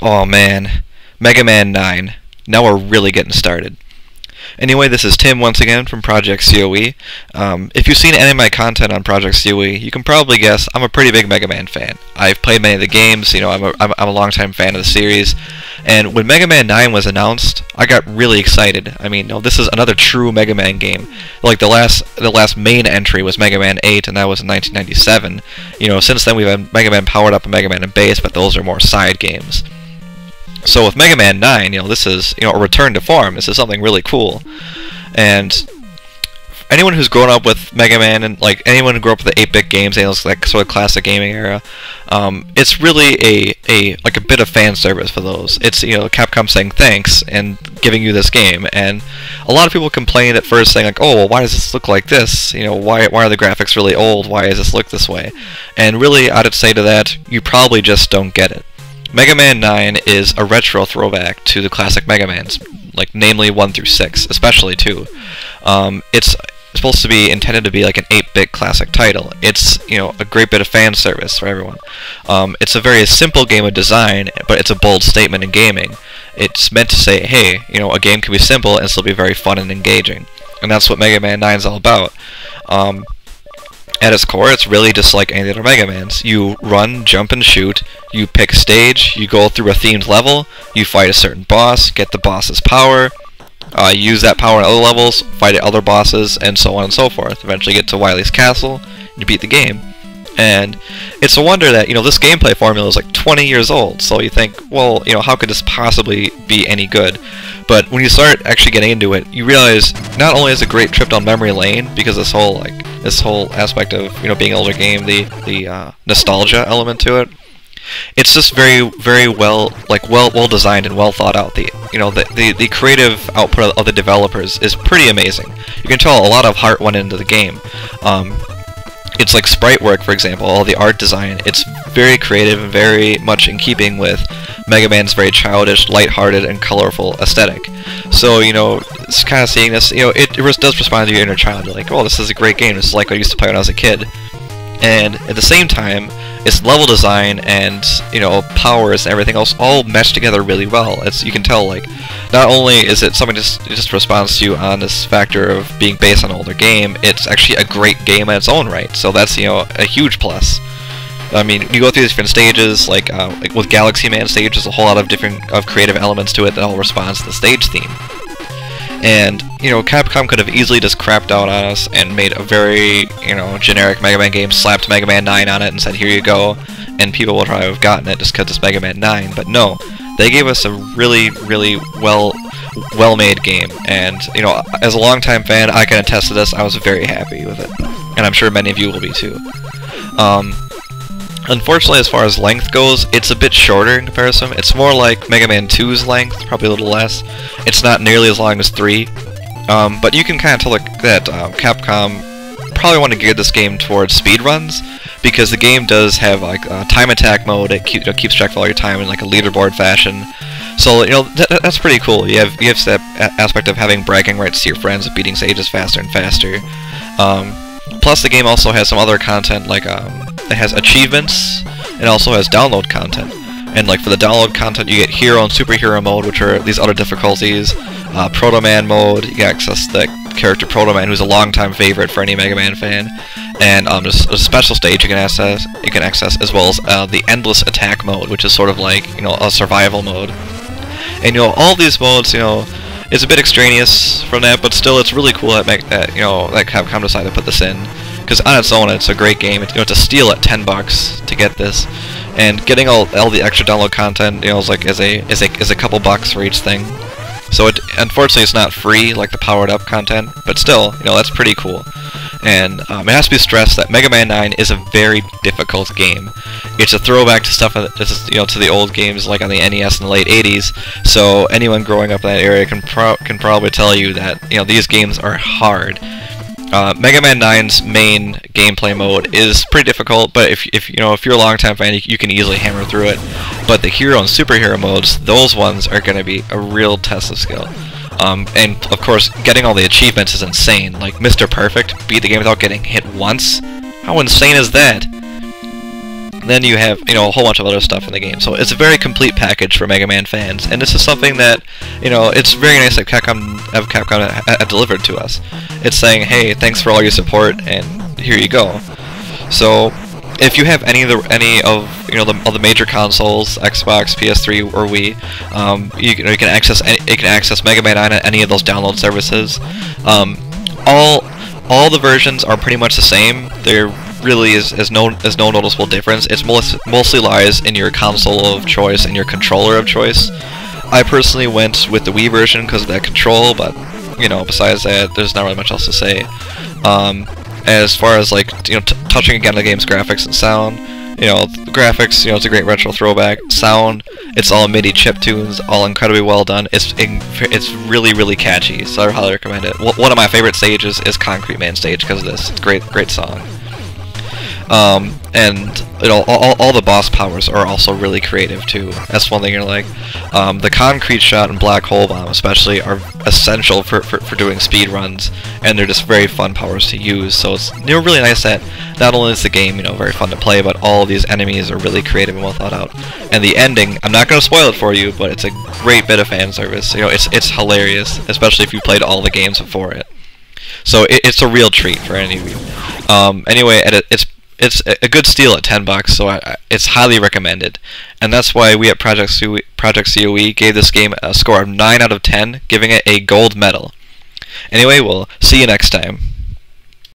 Oh man, Mega Man 9. Now we're really getting started. Anyway, this is Tim once again from Project COE. If you've seen any of my content on Project COE, you can probably guess I'm a pretty big Mega Man fan. I've played many of the games, you know, I'm a long-time fan of the series. And when Mega Man 9 was announced, I got really excited. I mean, no, this is another true Mega Man game. Like, the last main entry was Mega Man 8, and that was in 1997. You know, since then we've had Mega Man Powered Up and Mega Man Base, but those are more side games. So with Mega Man 9, you know, this is, you know, a return to form. This is something really cool. And anyone who's grown up with Mega Man, and like anyone who grew up with the 8-bit games, and like sort of classic gaming era, it's really a bit of fan service for those. It's, you know, Capcom saying thanks and giving you this game. And a lot of people complained at first, saying like, oh, well, why does this look like this? You know, why are the graphics really old? Why does this look this way? And really, I'd say to that, you probably just don't get it. Mega Man 9 is a retro throwback to the classic Mega Mans, like namely 1 through 6, especially 2. It's supposed to be intended to be like an 8-bit classic title. It's, you know, a great bit of fan service for everyone. It's a very simple game of design, but it's a bold statement in gaming. It's meant to say, hey, you know, a game can be simple and still be very fun and engaging. And that's what Mega Man 9 is all about. At its core, it's really just like any other Mega Mans. You run, jump, and shoot. You pick stage. You go through a themed level. You fight a certain boss. Get the boss's power. Use that power in other levels. Fight other bosses, and so on and so forth. Eventually, get to Wily's Castle. And you beat the game. And it's a wonder that, you know, this gameplay formula is like 20 years old. So you think, well, you know, how could this possibly be any good? But when you start actually getting into it, you realize not only is it a great trip down memory lane because this whole aspect of, you know, being an older game, the nostalgia element to it. It's just very well designed and well thought out. The, you know, the creative output of the developers is pretty amazing. You can tell a lot of heart went into the game. It's like sprite work, for example, all the art design. It's very creative and very much in keeping with Mega Man's very childish, lighthearted, and colorful aesthetic. So, you know, it's kind of seeing this, you know, it does respond to your inner child. You're like, oh, this is a great game. This is like I used to play when I was a kid. And at the same time, its level design and, you know, powers and everything else all mesh together really well. It's, you can tell, like, not only is it something just responds to you on this factor of being based on an older game, it's actually a great game in its own right. So that's, you know, a huge plus. I mean, you go through these different stages, like with Galaxy Man stage, there's a whole lot of different creative elements to it that all responds to the stage theme. And, you know, Capcom could have easily just crapped out on us and made a very, you know, generic Mega Man game, slapped Mega Man 9 on it and said, here you go, and people would probably have gotten it just because it's Mega Man 9, but no. They gave us a really well-made game, and, you know, as a long-time fan, I can attest to this, I was very happy with it, and I'm sure many of you will be too. Unfortunately, as far as length goes, it's a bit shorter in comparison. It's more like Mega Man 2's length, probably a little less. It's not nearly as long as 3. But you can kind of tell that Capcom probably want to gear this game towards speedruns, because the game does have like time attack mode. It keeps track of all your time in like a leaderboard fashion. So, you know, that's pretty cool. You have that aspect of having bragging rights to your friends, beating stages faster and faster. Plus, the game also has some other content, like it has achievements, and also has download content. And like for the download content, you get Hero and Superhero mode, which are these other difficulties. Proto Man mode, you access the character Proto Man, who's a longtime favorite for any Mega Man fan. And there's a special stage you can access, as well as the Endless Attack mode, which is sort of like, you know, a survival mode. And, you know, all these modes, you know, it's a bit extraneous from that, but still, it's really cool that you know, that Capcom decided to put this in, because on its own, it's a great game. It's, you know, it's a steal at $10 to get this, and getting all the extra download content, you know, is like is a couple bucks for each thing. So it, unfortunately, it's not free like the Powered Up content, but still, you know, that's pretty cool. And it has to be stressed that Mega Man 9 is a very difficult game. It's a throwback to stuff that's, you know, to the old games like on the NES in the late 80s. So anyone growing up in that area can probably tell you that, you know, these games are hard. Mega Man 9's main gameplay mode is pretty difficult, but if you know, if you're a long-time fan, you can easily hammer through it. But the Hero and Superhero modes, those ones are going to be a real test of skill. And of course, getting all the achievements is insane. Like Mr. Perfect, beat the game without getting hit once. How insane is that? Then you have, you know, a whole bunch of other stuff in the game. So it's a very complete package for Mega Man fans, and this is something that, you know, it's very nice that Capcom have delivered to us. It's saying, hey, thanks for all your support, and here you go. So if you have any of the major consoles, Xbox, PS3, or Wii, you can access Mega Man 9 on any of those download services. All the versions are pretty much the same. There really is no noticeable difference. It's mostly lies in your console of choice and your controller of choice. I personally went with the Wii version because of that control, but you know, besides that, there's not really much else to say. As far as, like, you know, touching again the game's graphics and sound, you know, the graphics, you know, it's a great retro throwback. Sound, it's all MIDI chiptunes, all incredibly well done. It's really, really catchy, so I highly recommend it. One of my favorite stages is Concrete Man stage because of this. It's a great song. And you know, all the boss powers are also really creative too. That's one thing you're like. The concrete shot and black hole bomb especially are essential for doing speed runs, and they're just very fun powers to use. So it's, you know, really nice that not only is the game, you know, very fun to play, but all of these enemies are really creative and well thought out. And the ending, I'm not going to spoil it for you, but it's a great bit of fan service. You know, it's hilarious, especially if you played all the games before it. So it's a real treat for any of you. Anyway, it's a good steal at $10, so it's highly recommended, and that's why we at Project COE gave this game a score of 9 out of 10, giving it a gold medal. Anyway, we'll see you next time.